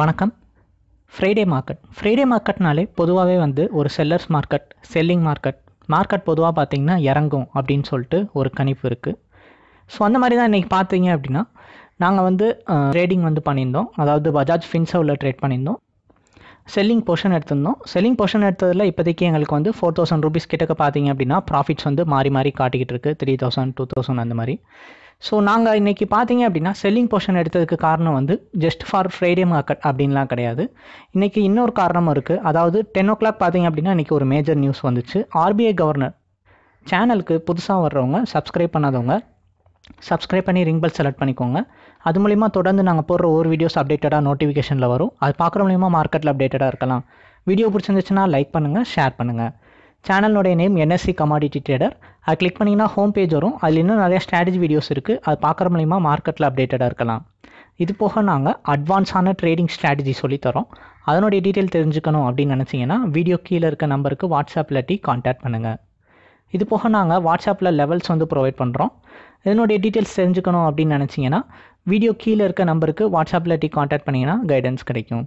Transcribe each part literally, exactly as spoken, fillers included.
வணக்கம். Friday market Friday மார்க்கெட்னாலே பொதுவாகவே வந்து ஒரு sellers market, selling market, market பொதுவாக பார்த்திங்கன்னா இறங்கும் அப்படின்னு சொல்லிட்டு ஒரு கணிப்பு இருக்குது. ஸோ அந்த மாதிரி தான் இன்றைக்கி பார்த்தீங்க அப்படின்னா நாங்கள் வந்து ட்ரேடிங் வந்து பண்ணியிருந்தோம். அதாவது பஜாஜ் ஃபின்சர்வில் ட்ரேட் பண்ணியிருந்தோம். செல்லிங் போர்ஷன் எடுத்திருந்தோம். செல்லிங் போர்ஷன் எடுத்ததில் இப்போதைக்கு எங்களுக்கு வந்து ஃபோர் தௌசண்ட் ருபீஸ் கிட்டக்க பார்த்திங்க அப்படின்னா ப்ராஃபிட்ஸ் வந்து மாறி மாறி காட்டிக்கிட்டு இருக்குது. த்ரீ தௌசண்ட் டூ தௌசண்ட் அந்த மாதிரி. ஸோ நாங்கள் இன்றைக்கி பார்த்தீங்க அப்படின்னா செல்லிங் போர்ஷன் எடுத்ததுக்கு காரணம் வந்து ஜஸ்ட் ஃபார் ஃப்ரைடே மார்க்கெட் அப்படின்லாம் கிடையாது. இன்றைக்கி இன்னொரு காரணமும் இருக்குது. அதாவது டென் ஓ கிளாக் பார்த்தீங்க அப்படின்னா இன்றைக்கி ஒரு மேஜர் நியூஸ் வந்துச்சு. ஆர்பிஐ கவர்னர் சேனலுக்கு புதுசாக வர்றவங்க, சப்ஸ்கிரைப் பண்ணாதவங்க சப்ஸ்கிரைப் பண்ணி ரிங் பெல் செலக்ட் பண்ணிக்கோங்க. அது மூலிமா தொடர்ந்து நாங்கள் போடுற ஒவ்வொரு வீடியோஸ் அப்டேட்டடாக நோட்டிஃபிகேஷனில் வரும். அது பார்க்குற மூலிமா மார்க்கெட்டில் அப்டேட்டடாக இருக்கலாம். வீடியோ பிடிச்சிருந்துச்சுன்னா லைக் பண்ணுங்கள், ஷேர் பண்ணுங்கள். சேனலுடைய நேம் என்எஸ்சி கமாடிட்டி ட்ரேடர். அது கிளிக் பண்ணிங்கன்னா ஹோம் பேஜ் வரும். அதில் இன்னும் நிறையா ஸ்ட்ராட்டஜி வீடியோஸ் இருக்குது. அது பார்க்குற மூலிமா மார்க்கெட்டில் அப்டேட்டடாக இருக்கலாம். இது போக நாங்கள் அட்வான்ஸான ட்ரேடிங் ஸ்ட்ராட்டஜி சொல்லித்தரோம். அதனுடைய டீட்டெயில் தெரிஞ்சுக்கணும் அப்படின்னு நினச்சிங்கன்னா வீடியோ கீழே இருக்க நம்பருக்கு வாட்ஸ்அப்பில் டி கான்டாக்ட் பண்ணுங்கள். இது போக நாங்கள் வாட்ஸ்அப்பில் லெவல்ஸ் வந்து ப்ரொவைட் பண்ணுறோம். இதனுடைய டீட்டெயில்ஸ் தெரிஞ்சுக்கணும் அப்படின்னு நினச்சிங்கன்னா வீடியோ கீழே இருக்க நம்பருக்கு வாட்ஸ்அப்பில் டி கான்டாக்ட் பண்ணிங்கன்னா கைடன்ஸ் கிடைக்கும்.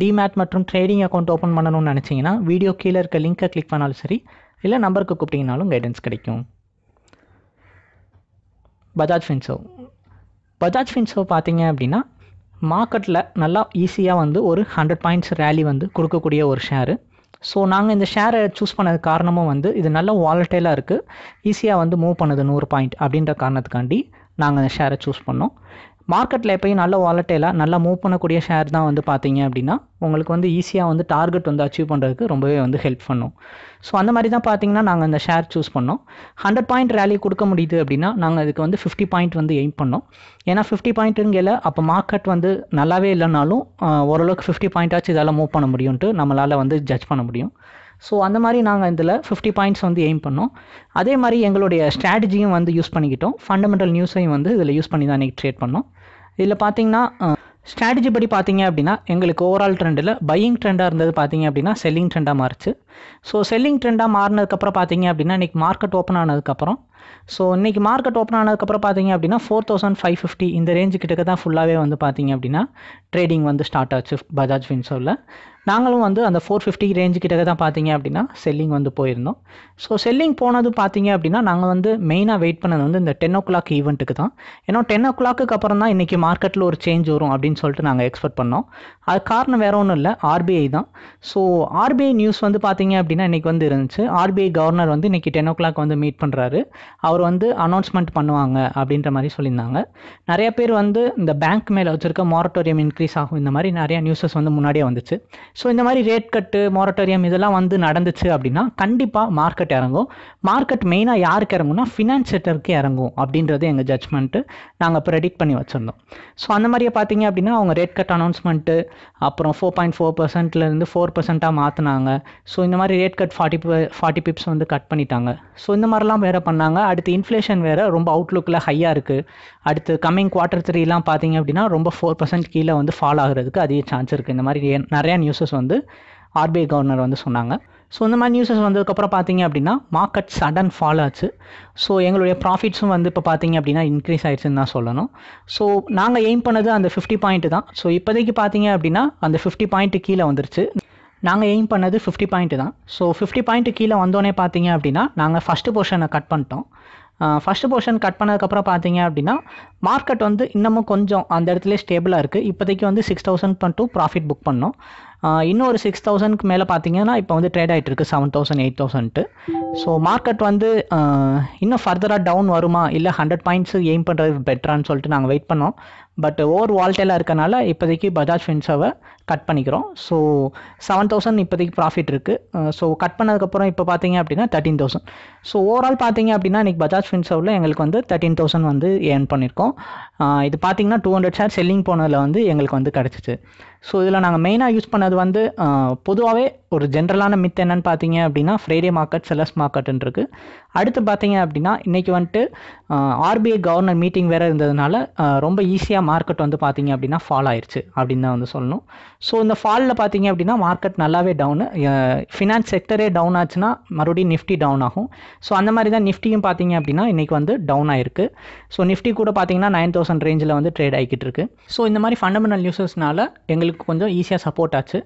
டிமேட் மற்றும் ட்ரேடிங் அக்கௌண்ட் ஓப்பன் பண்ணணும்னு நினச்சிங்கன்னா வீடியோ கீழே இருக்க லிங்க்கை கிளிக் பண்ணாலும் சரி, இல்லை நம்பருக்கு கூப்பிட்டிங்கனாலும் கைடன்ஸ் கிடைக்கும். பஜாஜ் ஃபின்சர்வ் பஜாஜ் ஃபின்சர்வ் பார்த்தீங்க அப்படின்னா மார்க்கெட்டில் நல்லா ஈஸியாக வந்து ஒரு ஹண்ட்ரட் பாயிண்ட்ஸ் ரேலி வந்து கொடுக்கக்கூடிய ஒரு ஷேரு. ஸோ நாங்கள் இந்த ஷேரை சூஸ் பண்ணது காரணமும் வந்து இது நல்ல வாலட்டைலாக இருக்குது, ஈஸியாக வந்து மூவ் பண்ணுது நூறு பாயிண்ட் அப்படின்ற காரணத்துக்காண்டி நாங்கள் இந்த ஷேரை சூஸ் பண்ணோம். மார்க்கெட்டில் எப்போயும் நல்ல வாலட்டைலாக நல்லா மூவ் பண்ணக்கூடிய ஷேர் தான் வந்து பார்த்தீங்க அப்படின்னா உங்களுக்கு வந்து ஈஸியாக வந்து டார்கெட் வந்து அச்சீவ் பண்ணுறதுக்கு ரொம்பவே வந்து ஹெல்ப் பண்ணும். ஸோ அந்த மாதிரி தான் பார்த்தீங்கன்னா நாங்கள் இந்த ஷேர் சூஸ் பண்ணோம். ஹண்ட்ரட் பாயிண்ட் ரேலி கொடுக்க முடியுது அப்படின்னா நாங்கள் இதுக்கு வந்து ஃபிஃப்டி பாயிண்ட் வந்து எய்ம் பண்ணோம். ஏன்னா ஃபிஃப்டி பாயிண்ட்டுங்கல அப்போ மார்க்கெட் வந்து நல்லாவே இல்லைனாலும் ஓரளவுக்கு ஃபிஃப்டி பாயிண்ட்டாச்சு இதெல்லாம் மூவ் பண்ண முடியும்ட்டு நம்மளால் வந்து ஜட்ஜ் பண்ண முடியும். ஸோ அந்த மாதிரி நாங்கள் இதில் ஃபிஃப்டி பாயிண்ட்ஸ் வந்து எய்ம் பண்ணோம். அதே மாதிரி எங்களுடைய ஸ்ட்ராட்டஜியும் வந்து யூஸ் பண்ணிக்கிட்டோம். ஃபண்டமெண்டல் நியூஸையும் வந்து இதில் யூஸ் பண்ணி தான் இன்றைக்கி ட்ரேட் பண்ணோம். இதில் பார்த்தீங்கன்னா ஸ்ட்ராட்டஜி படி பார்த்தீங்க அப்படின்னா எங்களுக்கு ஓவரால் ட்ரெண்டில் பையிங் ட்ரெண்டாக இருந்தது பார்த்தீங்க அப்படின்னா செல்லிங் ட்ரெண்டாக மாறிச்சு. ஸோ செல்லிங் ட்ரெண்டாக மாறினதுக்கப்புறம் பார்த்தீங்க அப்படின்னா இன்றைக்கி மார்க்கெட் ஓப்பன் ஆனதுக்கப்புறம் ஸோ இன்றைக்கி மார்க்கெட் ஓப்பன் ஆனதுக்கப்புறம் பார்த்தீங்க அப்படின்னா ஃபோர் தௌசண்ட் ஃபைவ் ஃபிஃப்டி இந்த ரேஞ்சு கிட்டக்க தான் ஃபுல்லாகவே வந்து பார்த்தீங்க அப்படின்னா ட்ரேடிங் வந்து ஸ்டார்ட் ஆச்சு பஜாஜ் ஃபின்சர்வில். நாங்களும் வந்து அந்த ஃபோர் ஃபிஃப்டி ரேஞ்சு கிட்டக்க தான் பார்த்தீங்க அப்படின்னா செல்லிங் வந்து போயிருந்தோம். ஸோ செல்லிங் போனது பார்த்தீங்க அப்படின்னா நாங்கள் வந்து மெயினாக வெயிட் பண்ணது வந்து இந்த டென் ஓ கிளாக் ஈவெண்ட்டுக்கு தான். ஏன்னா டென் ஓ கிளாக்கு அப்புறம் தான் இன்றைக்கி மார்க்கெட்டில் ஒரு சேஞ்ச் வரும் அப்படின்னு சொல்லிட்டு நாங்கள் எக்ஸ்பெக்ட் பண்ணோம். அது காரணம் வேறு ஒன்றும் இல்லை, ஆர்பிஐ தான். ஸோ ஆர்பிஐ நியூஸ் வந்து பார்த்தீங்க அப்படின்னா இன்றைக்கி வந்து இருந்துச்சு. ஆர்பிஐ கவர்னர் வந்து இன்றைக்கி டென் ஓ கிளாக் வந்து மீட் பண்ணுறாரு. அவர் வந்து அனௌன்ஸ்மெண்ட் பண்ணுவாங்க அப்படின்ற மாதிரி சொல்லியிருந்தாங்க. நிறைய பேர் வந்து இந்த பேங்க் மேலே வச்சுருக்க மொரட்டோரியம் இன்க்ரீஸ் ஆகும் இந்த மாதிரி நிறையா நியூஸஸ் வந்து முன்னாடியே வந்துச்சு. ஸோ இந்த மாதிரி ரேட் கட்டு, மொரட்டோரியம் இதெல்லாம் வந்து நடந்துச்சு அப்படின்னா கண்டிப்பாக மார்க்கெட் இறங்கும். மார்க்கெட் மெயினாக யாருக்கு இறங்கும்னா ஃபினான்ஸ் செக்டருக்கு இறங்கும் அப்படின்றது எங்கள் ஜட்ஜ்மெண்ட்டு. நாங்கள் ப்ரெடிக்ட் பண்ணி வச்சுருந்தோம். ஸோ அந்த மாதிரியே பார்த்தீங்க அப்படின்னா அவங்க ரேட் கட் அனௌன்ஸ்மெண்ட்டு அப்புறம் ஃபோர் பாயிண்ட் ஃபோர் பர்சன்ட்லேருந்து ஃபோர் பர்சன்ட்டாக மாற்றினாங்க. ஸோ இந்த மாதிரி rate cut forty forty bips வந்து கட் பண்ணிட்டாங்க. ஸோ இந்த மாதிரிலாம் வேறு பண்ணாங்க. அடுத்து இன்ஃப்ளேஷன் வேறு ரொம்ப அவுட்லுக்கில் ஹையாக இருக்குது. அடுத்து கம்மிங் குவார்ட்டர் த்ரீலாம் பார்த்தீங்க அப்படின்னா ரொம்ப ஃபோர் பர்சன்ட் கீழே வந்து ஃபால் ஆகிறதுக்கு அதிக சான்ஸ் இருக்குது. இந்த மாதிரி நிறையா நியூஸஸ் வந்து ஆர்பிஐ கவர்னர் வந்து சொன்னாங்க. ஸோ இந்த மாதிரி நியூஸஸ் வந்ததுக்கப்புறம் பார்த்தீங்க அப்படின்னா மார்க்கெட் சடன் ஃபால் ஆச்சு. ஸோ எங்களுடைய ப்ராஃபிட்ஸும் வந்து இப்போ பார்த்தீங்க அப்படின்னா இன்க்ரீஸ் ஆயிடுச்சுன்னு தான் சொல்லணும். ஸோ நாங்கள் எய்ம் பண்ணது அந்த ஃபிஃப்டி பாயிண்ட்டு தான். ஸோ இப்போதைக்கு பார்த்தீங்க அப்படின்னா அந்த ஃபிஃப்டி பாயிண்ட்டு கீழே வந்துருச்சு. நாங்கள் எய்ம் பண்ணது ஃபிஃப்டி பாயிண்ட்டு தான். ஸோ ஃபிஃப்டி பாயிண்ட்டு கீழே வந்தோடனே பார்த்தீங்க அப்படின்னா நாங்கள் ஃபஸ்ட்டு போர்ஷனை கட் பண்ணிட்டோம். ஃபஸ்ட்டு போர்ஷன் கட் பண்ணதுக்கப்புறம் பார்த்தீங்க அப்படின்னா மார்க்கெட் வந்து இன்னமும் கொஞ்சம் அந்த இடத்துல ஸ்டேபிளாக இருக்குது. இப்போதைக்கு வந்து சிக்ஸ் தௌசண்ட் பண்ணிட்டு ப்ராஃபிட் புக் பண்ணோம். இன்னும் ஒரு சிக்ஸ் தௌசண்ட்க்கு மேலே பார்த்தீங்கன்னா இப்போ வந்து ட்ரேட் ஆகிட்டு இருக்குது seven thousand eight thousand. So market வந்து இன்னும் ஃபர்தராக டவுன் வருமா இல்லை ஹண்ட்ரட் பாயிண்ட்ஸு எய்ம் பண்ணுறது பெட்டரான்னு சொல்லிட்டு நாங்கள் வெயிட் பண்ணோம். பட் ஓவர் வால்டைலாக இருக்கனால இப்போதைக்கு பஜாஜ் ஃபின்சர்வை கட் பண்ணிக்கிறோம். ஸோ செவன் தௌசண்ட் இப்போதைக்கு ப்ராஃபிட் இருக்குது. ஸோ கட் பண்ணதுக்கப்புறம் இப்போ பார்த்தீங்க அப்படின்னா தேர்ட்டின் தௌசண்ட். ஸோ ஓவரால் பார்த்தீங்க அப்படின்னா இன்றைக்கி பஜாஜ் ஃபின்சர்வில் எங்களுக்கு வந்து தேர்ட்டின் தௌசண்ட் வந்து ஏர்ன் பண்ணியிருக்கோம். இது பார்த்தீங்கன்னா டூ ஹண்ட்ரட் ஷேர் செல்லிங் போனதில் வந்து எங்களுக்கு வந்து கிடச்சிச்சு. ஸோ இதில் நாங்கள் மெயினாக யூஸ் பண்ணது வந்து பொதுவாகவே ஒரு ஜென்ரலான மித் என்னென்னு பார்த்தீங்க அப்படின்னா ஃப்ரைடே மார்க்கெட், செல்லர்ஸ் மார்க்கெட்டுன்னு இருக்குது. அடுத்து பார்த்தீங்க அப்படின்னா இன்றைக்கி வந்துட்டு ஆர்பிஐ கவர்னர் மீட்டிங் வேறு இருந்ததுனால ரொம்ப ஈஸியாக மார்க்கெட் வந்து பார்த்தீங்க அப்படின்னா ஃபால் ஆயிடுச்சு அப்படின்னு தான் வந்து சொல்லணும். ஸோ இந்த ஃபாலில் பார்த்தீங்க அப்படின்னா மார்க்கெட் நல்லாவே டவுனு, ஃபினான்ஸ் செக்டரே டவுன் ஆச்சுன்னா மறுபடியும் நிஃப்டி டவுன் ஆகும். ஸோ அந்த மாதிரி தான் நிஃப்டியும் பார்த்தீங்க அப்படின்னா இன்றைக்கி வந்து டவுன் ஆயிருக்கு. ஸோ நிஃப்டி கூட பார்த்தீங்கன்னா நைன் தௌசண்ட் ரேஞ்சில் வந்து ட்ரேட் ஆகிக்கிட்டு இருக்குது. ஸோ இந்த மாதிரி ஃபண்டமெண்டல் நியூஸஸ்னால எங்களுக்கு உங்களுக்கு கொஞ்சம் ஈஸியாக சப்போர்ட் ஆச்சு.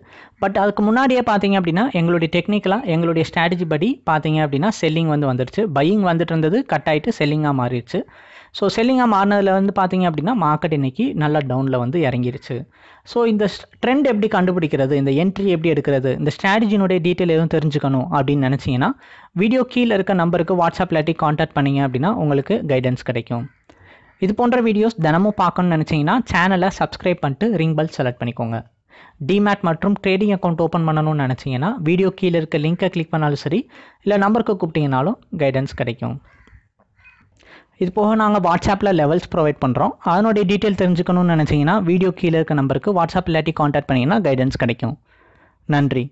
பட் அதுக்கு முன்னாடியே பார்த்தீங்க அப்படின்னா எங்களுடைய டெக்னிக்கலாக எங்களுடைய ஸ்ட்ராட்டஜி படி பார்த்தீங்க அப்படின்னா செல்லிங் வந்து வந்துடுச்சு, பையிங் வந்துட்டு இருந்தது கட் ஆகிட்டு செல்லிங்காக மாறிடுச்சு. ஸோ செல்லிங்காக மாறினதில் வந்து பார்த்தீங்க அப்படின்னா மார்க்கெட் இன்றைக்கி நல்லா டவுனில் வந்து இறங்கிடுச்சு. ஸோ இந்த ட்ரெண்ட் எப்படி கண்டுபிடிக்கிறது, இந்த என்ட்ரி எப்படி எடுக்கிறது, இந்த ஸ்ட்ராட்டஜினுடைய டீட்டெயில் எதுவும் தெரிஞ்சுக்கணும் அப்படின்னு நினச்சிங்கன்னா வீடியோ கீழே இருக்க நம்பருக்கு வாட்ஸ்அப்பில் ஆட்டி காண்டாக்ட் பண்ணிங்க அப்படின்னா உங்களுக்கு கைடன்ஸ் கிடைக்கும். இது போன்ற வீடியோஸ் தினமும் பார்க்கணும்னு நினச்சிங்கன்னா சேனலை சப்ஸ்கிரைப் பண்ணிட்டு ரிங் பெல் செலக்ட் பண்ணிக்கோங்க. டிமேட் மற்றும் ட்ரேடிங் அக்கௌண்ட் ஓப்பன் பண்ணணும்னு நினச்சிங்கன்னா வீடியோ கீழே இருக்க லிங்க்கை கிளிக் பண்ணாலும் சரி, இல்லை நம்பருக்கு கூப்பிட்டிங்கனாலும் கைடன்ஸ் கிடைக்கும். இது போக நாங்கள் வாட்ஸ்அப்பில் லெவல்ஸ் ப்ரொவைட் பண்ணுறோம். அதனுடைய டீட்டெயில் தெரிஞ்சுக்கணும்னு நினச்சிங்கன்னா வீடியோ கீழே இருக்க நம்பருக்கு வாட்ஸ்அப் இல்லாட்டி காண்டாக்ட் பண்ணிங்கன்னா கைடன்ஸ் கிடைக்கும். நன்றி.